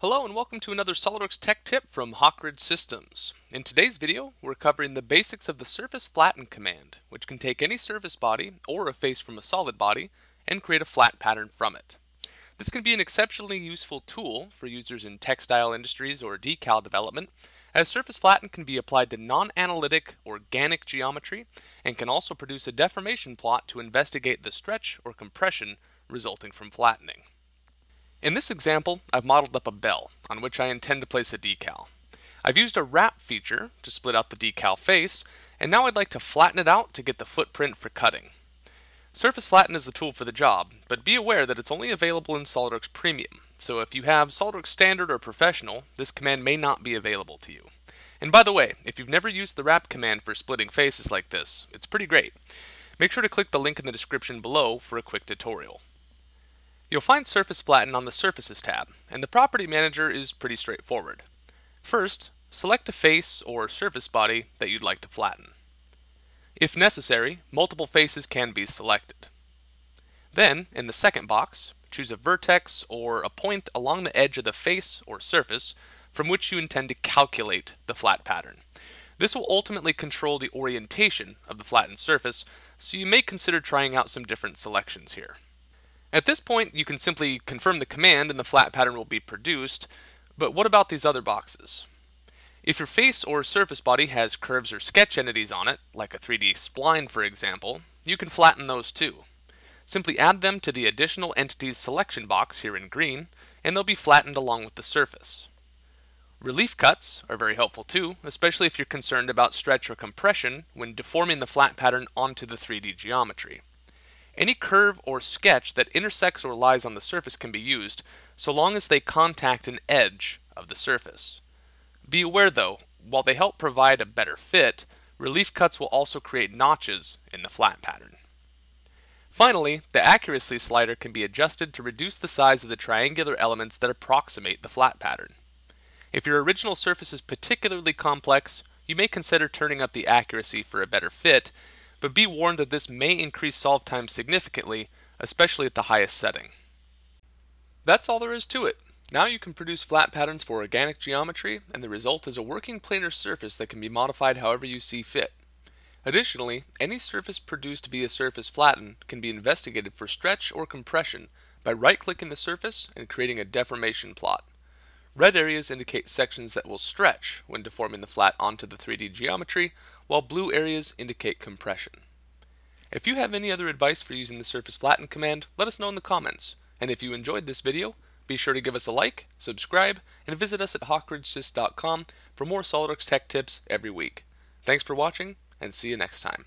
Hello and welcome to another SOLIDWORKS Tech Tip from Hawk Ridge Systems. In today's video, we're covering the basics of the Surface Flatten command, which can take any surface body or a face from a solid body and create a flat pattern from it. This can be an exceptionally useful tool for users in textile industries or decal development, as Surface Flatten can be applied to non-analytic organic geometry and can also produce a deformation plot to investigate the stretch or compression resulting from flattening. In this example, I've modeled up a bell, on which I intend to place a decal. I've used a wrap feature to split out the decal face, and now I'd like to flatten it out to get the footprint for cutting. Surface Flatten is the tool for the job, but be aware that it's only available in SOLIDWORKS Premium, so if you have SOLIDWORKS Standard or Professional, this command may not be available to you. And by the way, if you've never used the wrap command for splitting faces like this, it's pretty great. Make sure to click the link in the description below for a quick tutorial. You'll find Surface Flatten on the Surfaces tab, and the Property Manager is pretty straightforward. First, select a face or surface body that you'd like to flatten. If necessary, multiple faces can be selected. Then, in the second box, choose a vertex or a point along the edge of the face or surface from which you intend to calculate the flat pattern. This will ultimately control the orientation of the flattened surface, so you may consider trying out some different selections here. At this point, you can simply confirm the command and the flat pattern will be produced, but what about these other boxes? If your face or surface body has curves or sketch entities on it, like a 3D spline for example, you can flatten those too. Simply add them to the additional entities selection box here in green, and they'll be flattened along with the surface. Relief cuts are very helpful too, especially if you're concerned about stretch or compression when deforming the flat pattern onto the 3D geometry. Any curve or sketch that intersects or lies on the surface can be used, so long as they contact an edge of the surface. Be aware though, while they help provide a better fit, relief cuts will also create notches in the flat pattern. Finally, the accuracy slider can be adjusted to reduce the size of the triangular elements that approximate the flat pattern. If your original surface is particularly complex, you may consider turning up the accuracy for a better fit, but be warned that this may increase solve time significantly, especially at the highest setting. That's all there is to it. Now you can produce flat patterns for organic geometry, and the result is a working planar surface that can be modified however you see fit. Additionally, any surface produced via Surface Flatten can be investigated for stretch or compression by right-clicking the surface and creating a deformation plot. Red areas indicate sections that will stretch when deforming the flat onto the 3D geometry, while blue areas indicate compression. If you have any other advice for using the Surface Flatten command, let us know in the comments. And if you enjoyed this video, be sure to give us a like, subscribe, and visit us at hawkridgesys.com for more SOLIDWORKS tech tips every week. Thanks for watching, and see you next time.